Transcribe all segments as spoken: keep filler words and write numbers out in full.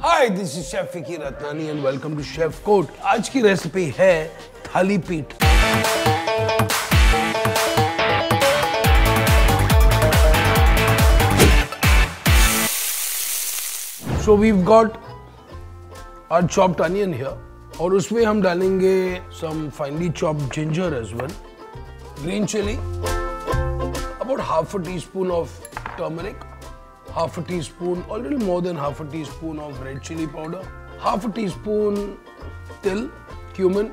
Hi, this is Chef Vicky Ratnani and welcome to Chef Code. आज की recipe है थाली पीठ। So we've got our chopped onion here, और उसमें हम डालेंगे some finely chopped ginger as well, green chili, about half a teaspoon of turmeric. Half a teaspoon, or a little more than half a teaspoon of red chili powder, half a teaspoon तिल, cumin,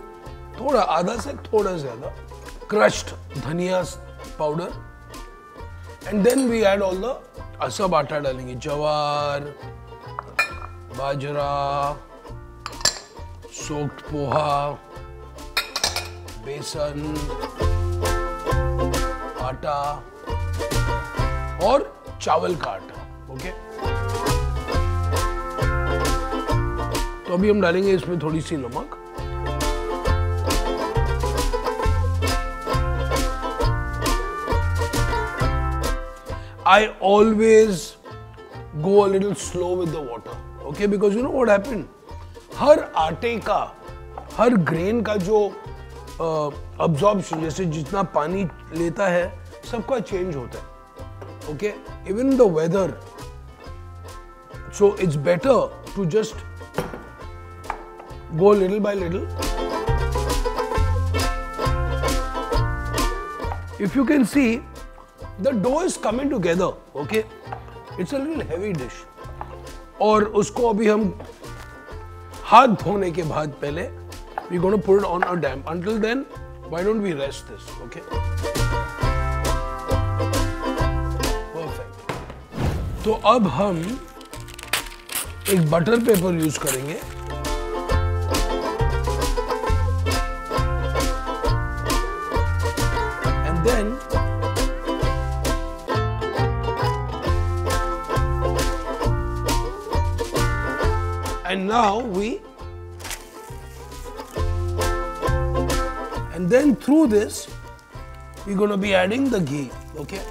थोड़ा आधा से थोड़ा ज़्यादा, crushed dhaniya powder, and then we add all the asab atta डालेंगे, jowar, bajra, soaked poha, besan, atta, और चावल का आटा. Okay okay? तो अभी हम डालेंगे इसमें थोड़ी सी नमक, I always go a little slow with the water, okay, because you know what happened, हर आटे का, हर ग्रेन का जो अब्जॉर्प्शन, जैसे जितना पानी लेता है सबका चेंज होता है, okay, even the weather, so it's better to just go little by little. If you can see, the dough is coming together, okay, it's a little heavy dish, और उसको अभी हम हाथ धोने के बाद पहले we're going to put it on a damp. Until then, why don't we rest this, okay? तो अब हम एक बटर पेपर यूज करेंगे, and then and now we and then through this we gonna be adding the ghee, okay.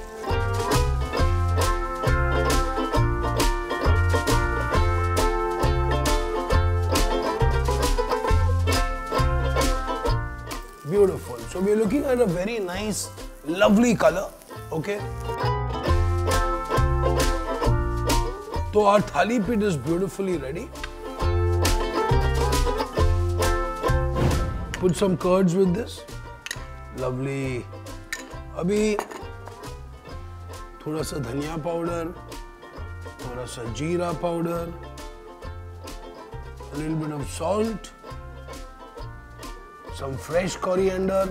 Beautiful. So we are looking at a very nice, lovely color. Okay. So our thali pit is beautifully ready. Put some curds with this. Lovely. अभी थोड़ा सा धनिया powder, थोड़ा सा जीरा powder, a little bit of salt. Some fresh coriander.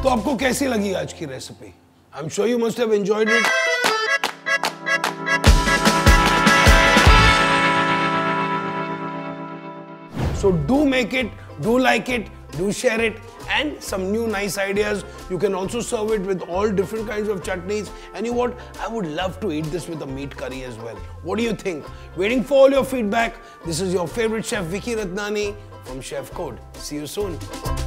तो आपको कैसी लगी आज की recipe? I'm sure you must have enjoyed it. So do make it, do like it, do share it, and some new nice ideas. You can also serve it with all different kinds of chutneys. And you know what? I would love to eat this with a meat curry as well. What do you think? Waiting for all your feedback. This is your favorite chef Vicky Ratnani from Chef Code. See you soon.